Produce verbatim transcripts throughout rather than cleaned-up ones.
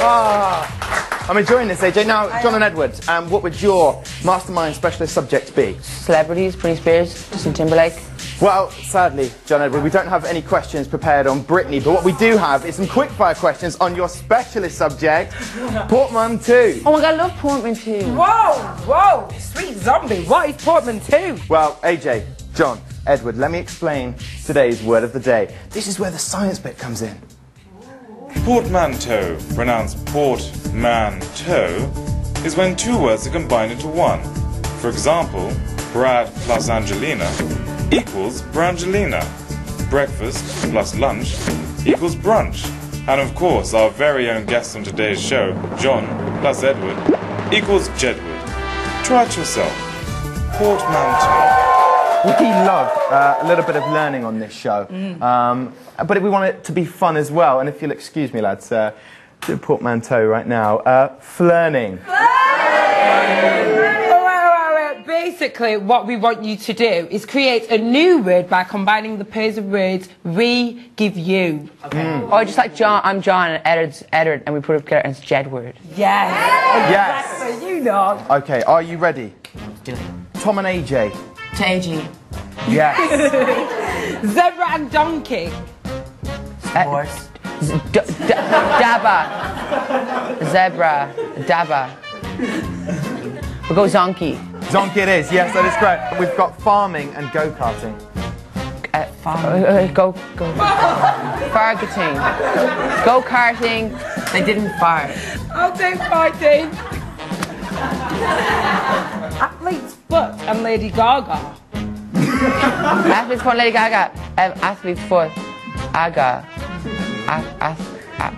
Oh, I'm enjoying this, A J. Now, John and Edward, um, what would your mastermind specialist subject be? Celebrities, Britney Spears, Justin Timberlake. Well, sadly, John Edward, we don't have any questions prepared on Britney, but what we do have is some quickfire questions on your specialist subject, Portman two. Oh my God, I love Portman two. Whoa, whoa, sweet zombie, what is Portman two? Well, A J, John, Edward, let me explain today's word of the day. This is where the science bit comes in. Portmanteau, pronounced port-man-toe, is when two words are combined into one. For example, Brad plus Angelina equals Brangelina. Breakfast plus lunch equals brunch. And of course, our very own guest on today's show, John plus Edward, equals Jedward. Try it yourself. Portmanteau. We love uh, a little bit of learning on this show, mm. um, but we want it to be fun as well. And if you'll excuse me, lads, uh, do a portmanteau right now. Uh, flirting. Basically, what we want you to do is create a new word by combining the pairs of words we give you. Okay. Mm. Or just like John, I'm John and Edward's Edward, and we put it together and it's Jedward. Yes. Yes. Exactly. Yes. You know. Okay. Are you ready? Let's do it. Tom and A J. To A G. Yes. Zebra and donkey. Horse. Uh, dabba. Zebra. Dabba. We'll go zonkey. Donkey it is, yes, that is correct. We've got farming and go-karting. Uh, farming? Uh, go, go. Fargeting. Go-karting. They didn't fart. I'll do farting. Athlete's foot and Lady Gaga. Athlete's foot and Lady Gaga. Um, athlete's foot. Aga. Ath, ath, ath.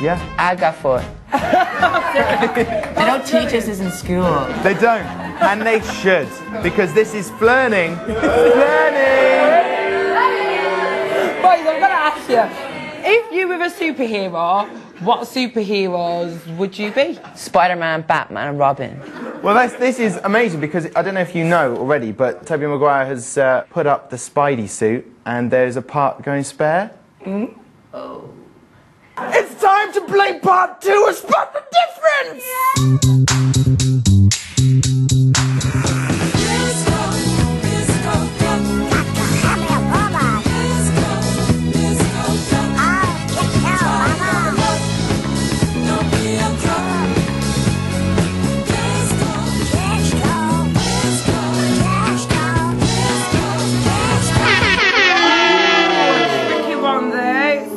Yeah. Aga foot. They don't teach us this in school. They don't. And they should, because this is flirting. Flirting! Boys, I'm gonna ask you, if you were a superhero, what superheroes would you be? Spider-Man, Batman and Robin. Well, that's, this is amazing, because I don't know if you know already, but Tobey Maguire has uh, put up the Spidey suit, and there's a part going spare. Mm. Oh. It's time to play part two and spot the difference! Yeah.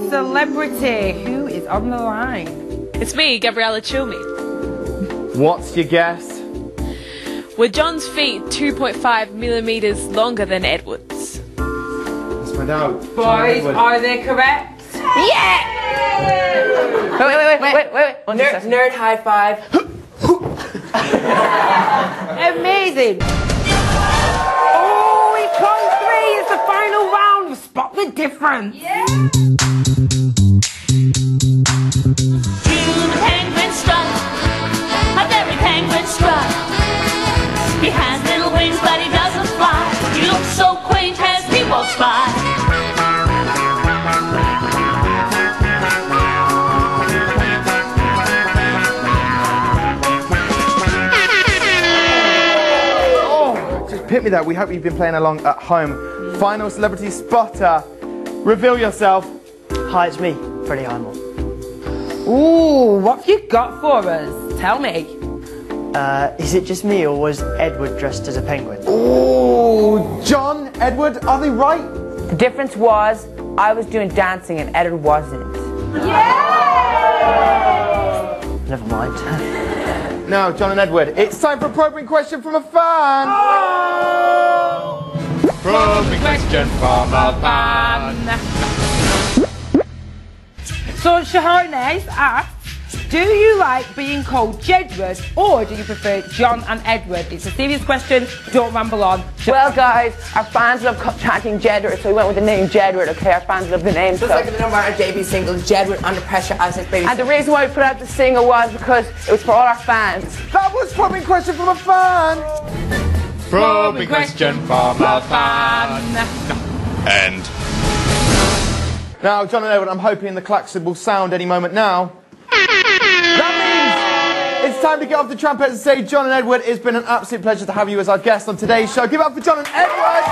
Celebrity, who is on the line? It's me, Gabriella Chilmi. What's your guess? Were John's feet two point five millimetres longer than Edward's? Let's find out. Boys, are they correct? Yeah! Wait, wait, wait, wait, wait, wait. One nerd, nerd high five. Amazing! Oh, it comes three! It's the final round! Spot the difference! Yeah! He has little wings, but he doesn't fly. He looks so quaint as he walks by. Oh, just pick me that. We hope you've been playing along at home. Final celebrity spotter. Reveal yourself. Hi, it's me, Freddie Highmore. Ooh, what have you got for us? Tell me. Uh, is it just me, or was Edward dressed as a penguin? Oh, John, Edward, are they right? The difference was, I was doing dancing and Edward wasn't. Yeah! Never mind. Now, John and Edward, it's time for a probing question from a fan! Oh! Probing question from a fan! So, Shahaneh asked, do you like being called Jedward, or do you prefer John and Edward? It's a serious question, don't ramble on. Just well, guys, our fans love chanting Jedward, so we went with the name Jedward, okay? Our fans love the name, just so. Like the number of J B singles, Jedward, Under Pressure, as it baby. And the reason why we put out the single was because it was for all our fans. That was probing question from a fan! Probing question from a fan! And... Now, John and Edward, I'm hoping the klaxon will sound any moment now. it's time to get off the trumpet and say, John and Edward, it's been an absolute pleasure to have you as our guest on today's show. Give it up for John and Edward!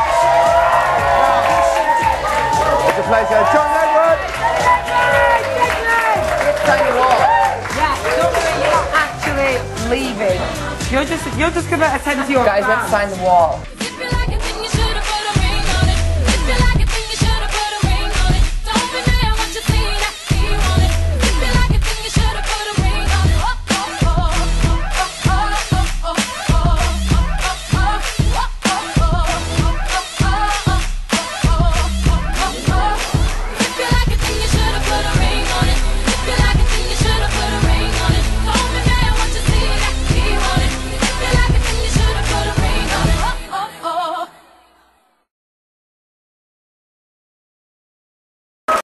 It's a pleasure. John and Edward! Tell you what. Yeah, don't worry, you're not actually leaving. You're just, you're just going to attend to your guys, let's sign the wall.